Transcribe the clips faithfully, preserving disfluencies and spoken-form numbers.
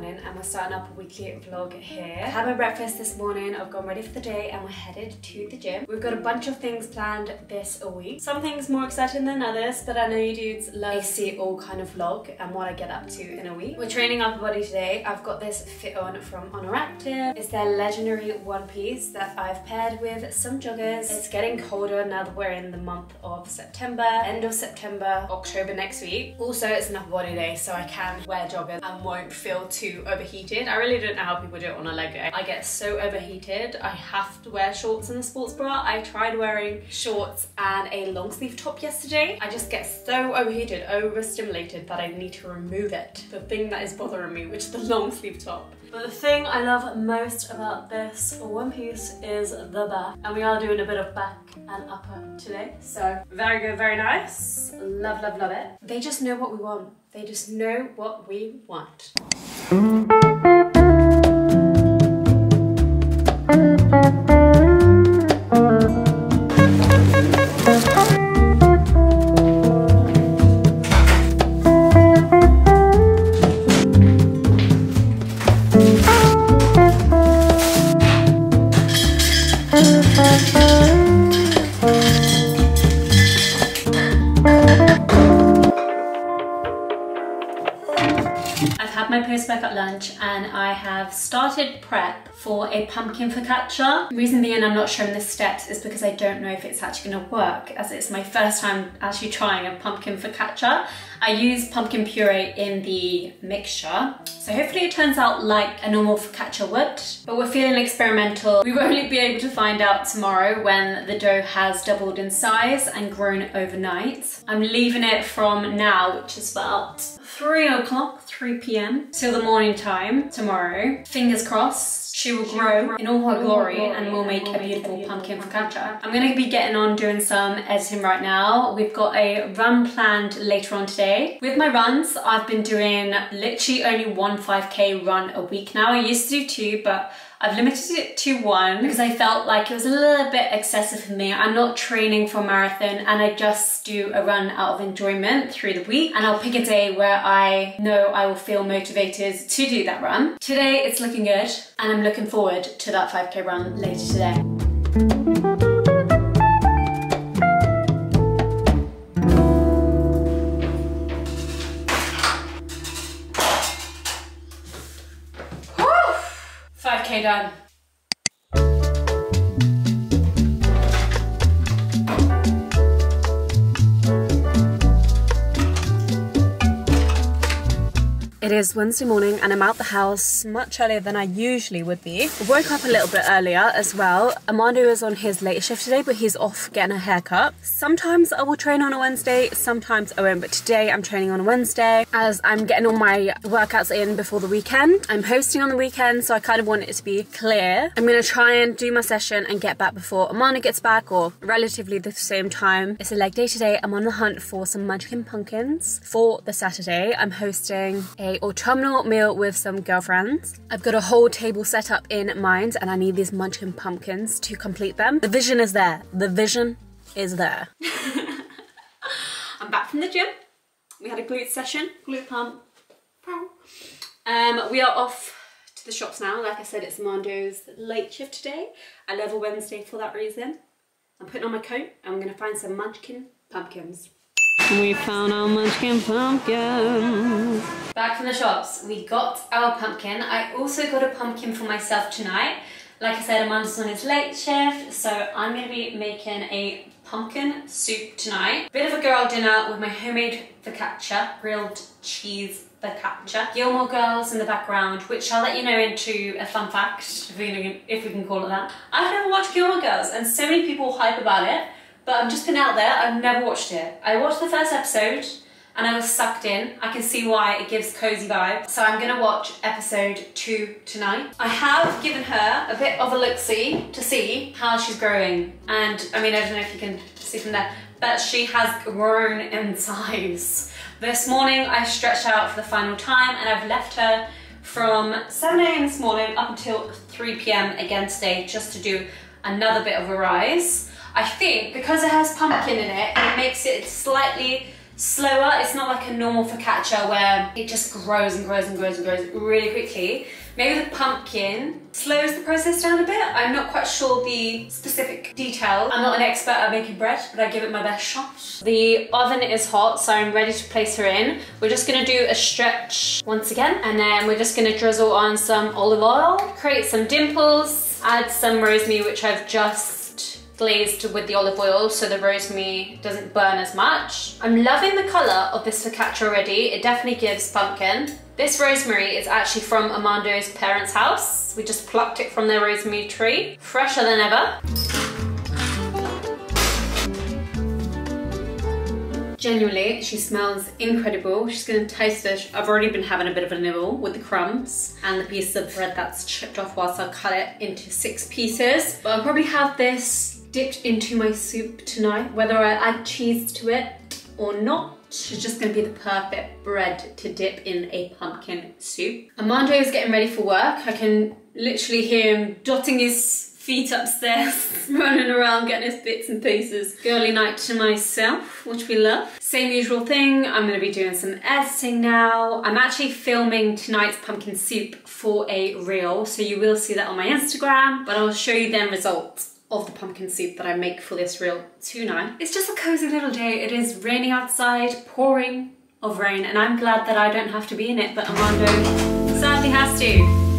morning and we're starting up a weekly vlog here. I had my breakfast this morning, I've gone ready for the day and we're headed to the gym. We've got a bunch of things planned this week. Some things more exciting than others, but I know you dudes love to see all kind of vlog and what I get up to in a week. We're training up the body today. I've got this fit on from Honor Active. It's their legendary one piece that I've paired with some joggers. It's getting colder now that we're in the month of September, end of September, October next week. Also, it's an upper body day, so I can wear joggers and won't feel too overheated. I really don't know how people do it on a leg day. I get so overheated. I have to wear shorts and a sports bra. I tried wearing shorts and a long sleeve top yesterday. I just get so overheated, overstimulated that I need to remove it. The thing that is bothering me, which is the long sleeve top. But the thing I love most about this one piece is the back. And we are doing a bit of back and upper today. So very good, very nice. Love, love, love it. They just know what we want. They just know what we want. Post-workout lunch and I have started prep for a pumpkin focaccia. The reason being I'm not showing the steps is because I don't know if it's actually going to work, as it's my first time actually trying a pumpkin focaccia. I use pumpkin puree in the mixture, so hopefully it turns out like a normal focaccia would, but we're feeling experimental. We will only be able to find out tomorrow when the dough has doubled in size and grown overnight. I'm leaving it from now, which is about three o'clock, three p m, till the morning time tomorrow. Fingers crossed, she will grow in all her glory and we'll make a beautiful pumpkin focaccia. I'm gonna be getting on doing some editing right now. We've got a run planned later on today. With my runs, I've been doing literally only one five K run a week now. I used to do two, but I've limited it to one because I felt like it was a little bit excessive for me. I'm not training for a marathon and I just do a run out of enjoyment through the week, and I'll pick a day where I know I will feel motivated to do that run. Today it's looking good and I'm looking forward to that five K run later today. five K done. It is Wednesday morning and I'm out the house much earlier than I usually would be. I woke up a little bit earlier as well. Amanda is on his later shift today, but he's off getting a haircut. Sometimes I will train on a Wednesday, sometimes I won't, but today I'm training on a Wednesday as I'm getting all my workouts in before the weekend. I'm hosting on the weekend, so I kind of want it to be clear. I'm gonna try and do my session and get back before Amanda gets back, or relatively the same time. It's a leg day today. I'm on the hunt for some munchkin pumpkins for the Saturday. I'm hosting a autumnal meal with some girlfriends. I've got a whole table set up in mind and I need these munchkin pumpkins to complete them. The vision is there. The vision is there. I'm back from the gym. We had a glute session, glute pump. Um, we are off to the shops now. Like I said, it's Mando's late shift today. I love a Wednesday for that reason. I'm putting on my coat and I'm gonna find some munchkin pumpkins. We found our munchkin pumpkin. Back from the shops, we got our pumpkin. I also got a pumpkin for myself tonight. Like I said, Amanda's on his late shift, so I'm gonna be making a pumpkin soup tonight. Bit of a girl dinner with my homemade focaccia, grilled cheese focaccia. Gilmore Girls in the background, which I'll let you know into a fun fact, if we can, if we can call it that. I've never watched Gilmore Girls, and so many people hype about it. But I've just been out there, I've never watched it. I watched the first episode and I was sucked in. I can see why, it gives cozy vibes. So I'm gonna watch episode two tonight. I have given her a bit of a look-see to see how she's growing. And I mean, I don't know if you can see from there, but she has grown in size. This morning I stretched out for the final time and I've left her from seven A M this morning up until three P M again today, just to do another bit of a rise. I think because it has pumpkin in it, it makes it slightly slower. It's not like a normal focaccia where it just grows and grows and grows and grows really quickly. Maybe the pumpkin slows the process down a bit. I'm not quite sure the specific details. I'm not an expert at making bread, but I give it my best shot. The oven is hot, so I'm ready to place her in. We're just gonna do a stretch once again, and then we're just gonna drizzle on some olive oil, create some dimples, add some rosemary, which I've just glazed with the olive oil so the rosemary doesn't burn as much. I'm loving the colour of this focaccia already. It definitely gives pumpkin. This rosemary is actually from Armando's parents' house. We just plucked it from their rosemary tree. Fresher than ever. Genuinely, she smells incredible. She's going to taste this. I've already been having a bit of a nibble with the crumbs and the piece of bread that's chipped off whilst I cut it into six pieces. But I'll probably have this dipped into my soup tonight, whether I add cheese to it or not. It's just gonna be the perfect bread to dip in a pumpkin soup. Armando is getting ready for work. I can literally hear him dotting his feet upstairs, running around, getting his bits and pieces. Girly night to myself, which we love. Same usual thing, I'm gonna be doing some editing now. I'm actually filming tonight's pumpkin soup for a reel, so you will see that on my Instagram, but I'll show you then results of the pumpkin soup that I make for this reel tonight. It's just a cozy little day. It is raining outside, pouring of rain, and I'm glad that I don't have to be in it, but Armando sadly has to.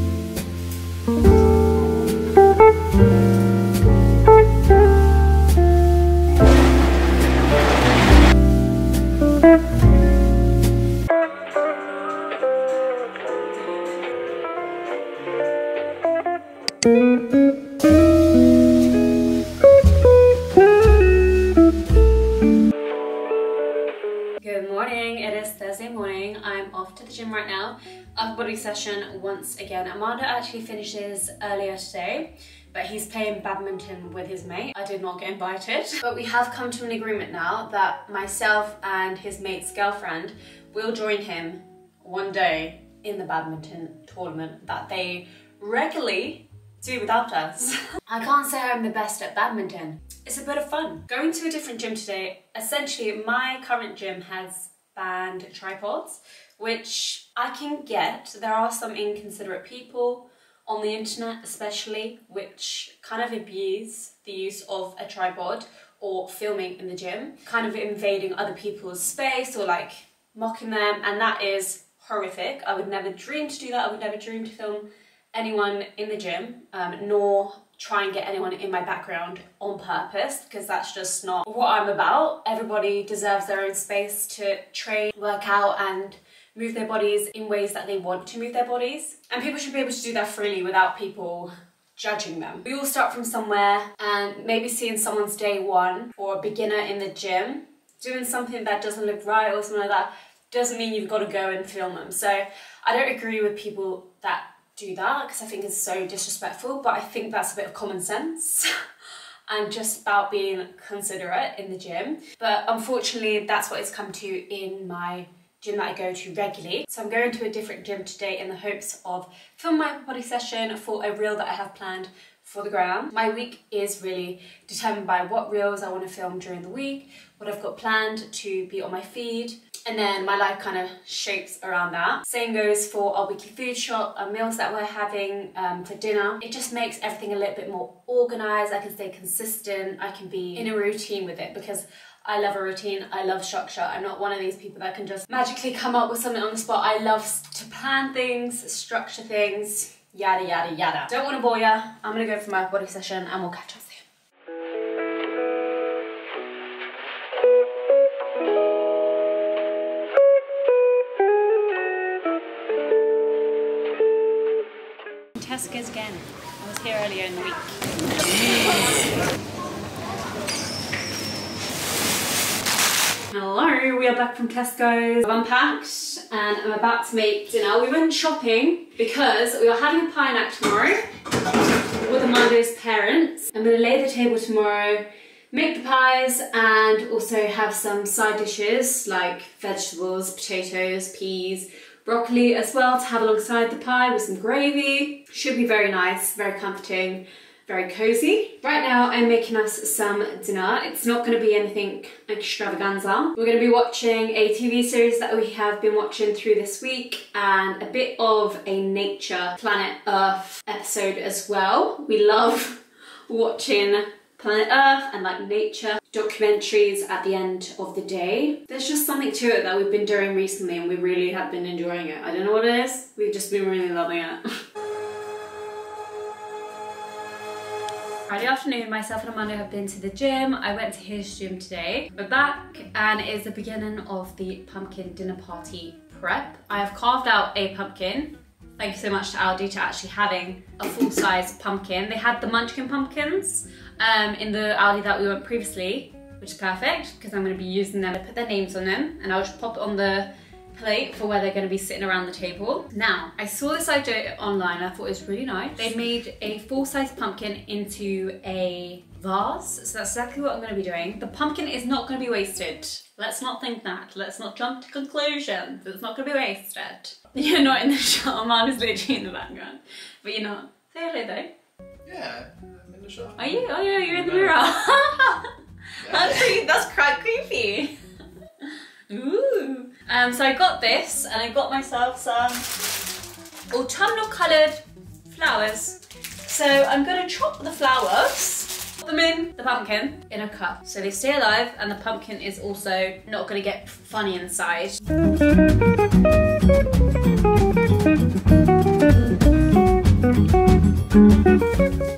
Session once again. Armando actually finishes earlier today, but he's playing badminton with his mate. I did not get invited, but we have come to an agreement now that myself and his mate's girlfriend will join him one day in the badminton tournament that they regularly do without us. I can't say I'm the best at badminton. It's a bit of fun. Going to a different gym today, essentially my current gym has banned tripods, which I can get. There are some inconsiderate people on the internet especially which kind of abuse the use of a tripod or filming in the gym, kind of invading other people's space or like mocking them, and that is horrific. I would never dream to do that. I would never dream to film anyone in the gym, um, nor try and get anyone in my background on purpose, because that's just not what I'm about. Everybody deserves their own space to train, work out and move their bodies in ways that they want to move their bodies. And people should be able to do that freely without people judging them. We all start from somewhere, and maybe seeing someone's day one or a beginner in the gym doing something that doesn't look right or something like that doesn't mean you've got to go and film them. So I don't agree with people that do that, because I think it's so disrespectful, but I think that's a bit of common sense and just about being considerate in the gym. But unfortunately that's what it's come to in my gym that I go to regularly. So I'm going to a different gym today in the hopes of filming my body session for a reel that I have planned for the gram. My week is really determined by what reels I want to film during the week, what I've got planned to be on my feed, and then my life kind of shapes around that. Same goes for our weekly food shop, our meals that we're having um, for dinner. It just makes everything a little bit more organised. I can stay consistent, I can be in a routine with it, because I love a routine, I love structure. I'm not one of these people that can just magically come up with something on the spot. I love to plan things, structure things, yada yada yada. Don't want to bore ya, I'm gonna go for my body session and we'll catch up. Tesco's again. I was here earlier in the week. Hello, we are back from Tesco's. I've unpacked and I'm about to make dinner. We went shopping because we are having a pie night tomorrow with Armando's parents. I'm going to lay the table tomorrow, make the pies, and also have some side dishes like vegetables, potatoes, peas, broccoli as well to have alongside the pie with some gravy. Should be very nice, very comforting, very cozy. Right now I'm making us some dinner. It's not going to be anything extravaganza. We're going to be watching a T V series that we have been watching through this week and a bit of a nature Planet Earth episode as well. We love watching Planet Earth and like nature documentaries at the end of the day. There's just something to it that we've been doing recently and we really have been enjoying it. I don't know what it is, we've just been really loving it. Friday afternoon, myself and Amanda have been to the gym. I went to his gym today. We're back and it is the beginning of the pumpkin dinner party prep. I have carved out a pumpkin. Thank you so much to Aldi to actually having a full-size pumpkin. They had the munchkin pumpkins um, in the Aldi that we went previously, which is perfect because I'm going to be using them. I put their names on them and I'll just pop it on the plate for where they're going to be sitting around the table. Now, I saw this idea online, I thought it was really nice. They made a full-size pumpkin into a vase, so that's exactly what I'm going to be doing. The pumpkin is not going to be wasted. Let's not think that. Let's not jump to conclusions. It's not going to be wasted. You're not in the shot. Aman is literally in the background. But you're not. Say hello though. Yeah, I'm in the shot. Are you? Oh yeah, you're in the mirror. Yeah. That's pretty, that's quite creepy. Ooh. Um, so I got this and I got myself some autumnal coloured flowers. So I'm going to chop the flowers, put them in the pumpkin in a cup. So they stay alive and the pumpkin is also not going to get funny inside.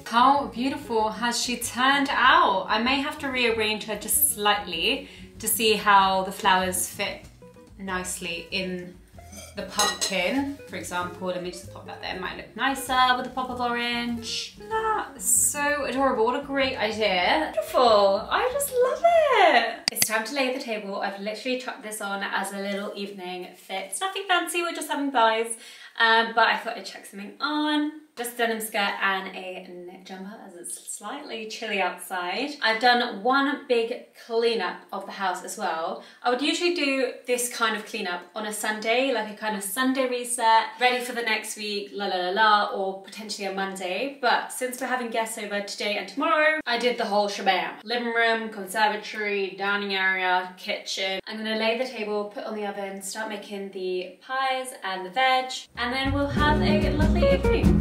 How beautiful has she turned out? I may have to rearrange her just slightly to see how the flowers fit nicely in the pumpkin. For example, let me just pop that there. It might look nicer with a pop of orange. That's so adorable. What a great idea. Beautiful. I just love it. It's time to lay the table. I've literally chucked this on as a little evening fit. It's nothing fancy. We're just having buys. Um, but I thought I'd chuck something on. Just a denim skirt and a knit jumper as it's slightly chilly outside. I've done one big cleanup of the house as well. I would usually do this kind of cleanup on a Sunday, like a kind of Sunday reset, ready for the next week, la la la la, or potentially a Monday. But since we're having guests over today and tomorrow, I did the whole shebang. Living room, conservatory, dining area, kitchen. I'm gonna lay the table, put on the oven, start making the pies and the veg, and then we'll have a lovely evening.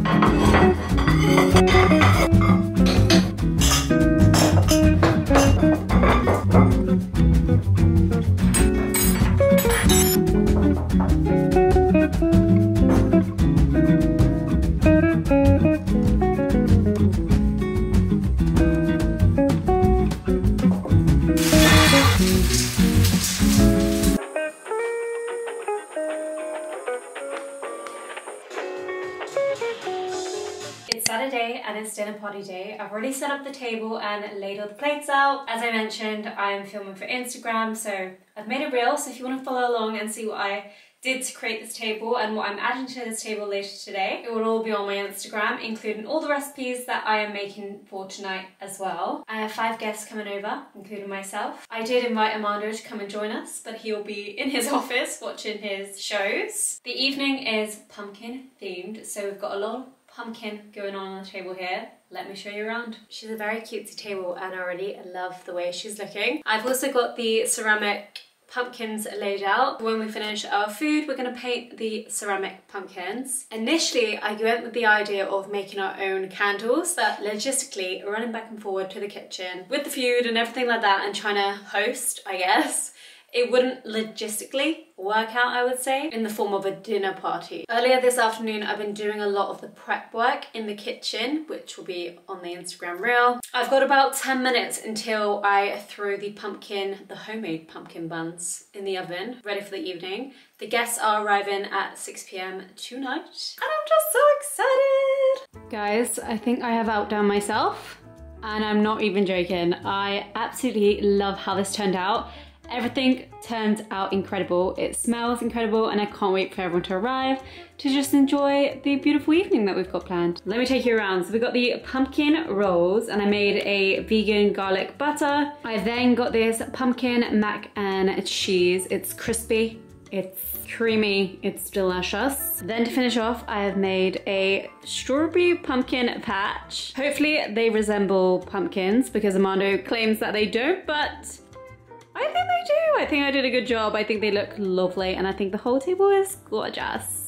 Dinner party day. I've already set up the table and laid all the plates out. As I mentioned, I'm filming for Instagram, so I've made a reel, so if you want to follow along and see what I did to create this table and what I'm adding to this table later today, it will all be on my Instagram, including all the recipes that I am making for tonight as well. I have five guests coming over, including myself. I did invite Amando to come and join us, but he'll be in his office watching his shows. The evening is pumpkin themed, so we've got a lot of pumpkin going on on the table here. Let me show you around. She's a very cutesy table and I already love the way she's looking. I've also got the ceramic pumpkins laid out. When we finish our food, we're gonna paint the ceramic pumpkins. Initially, I went with the idea of making our own candles, but logistically, running back and forward to the kitchen with the food and everything like that and trying to host, I guess, it wouldn't logistically work out, I would say, in the form of a dinner party. Earlier this afternoon, I've been doing a lot of the prep work in the kitchen, which will be on the Instagram reel. I've got about ten minutes until I throw the pumpkin, the homemade pumpkin buns in the oven, ready for the evening. The guests are arriving at six p m tonight, and I'm just so excited! Guys, I think I have outdone myself, and I'm not even joking. I absolutely love how this turned out. Everything turned out incredible. It smells incredible and I can't wait for everyone to arrive to just enjoy the beautiful evening that we've got planned. Let me take you around. So we got the pumpkin rolls and I made a vegan garlic butter. I then got this pumpkin mac and cheese. It's crispy It's creamy, it's delicious. Then to finish off, I have made a strawberry pumpkin patch. Hopefully they resemble pumpkins because Armando claims that they don't, but I think they do. I think I did a good job. I think they look lovely and I think the whole table is gorgeous.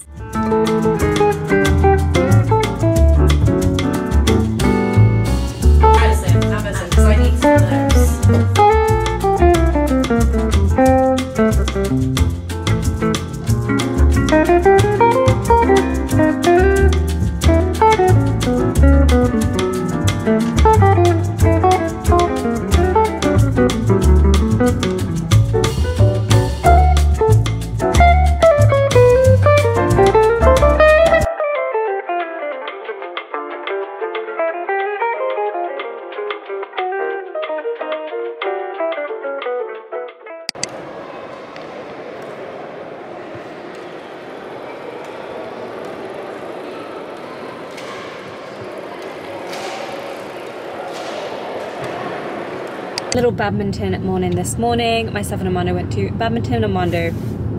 Little badminton morning this morning. Myself and Armando went to badminton. Armando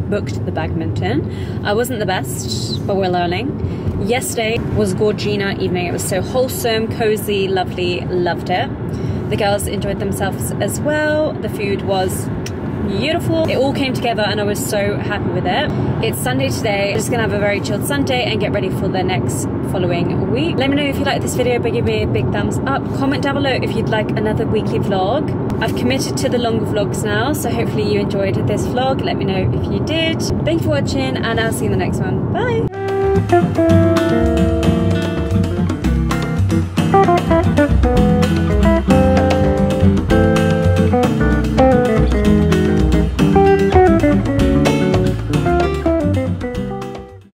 booked the badminton. I wasn't the best, but we're learning. Yesterday was Gorgina evening. It was so wholesome, cozy, lovely, loved it. The girls enjoyed themselves as well. The food was beautiful. It all came together and I was so happy with it. It's Sunday today. I'm just gonna have a very chilled Sunday and get ready for the next following week. Let me know if you like this video by giving me a big thumbs up. Comment down below if you'd like another weekly vlog. I've committed to the longer vlogs now, so hopefully you enjoyed this vlog. Let me know if you did. Thank you for watching and I'll see you in the next one. Bye!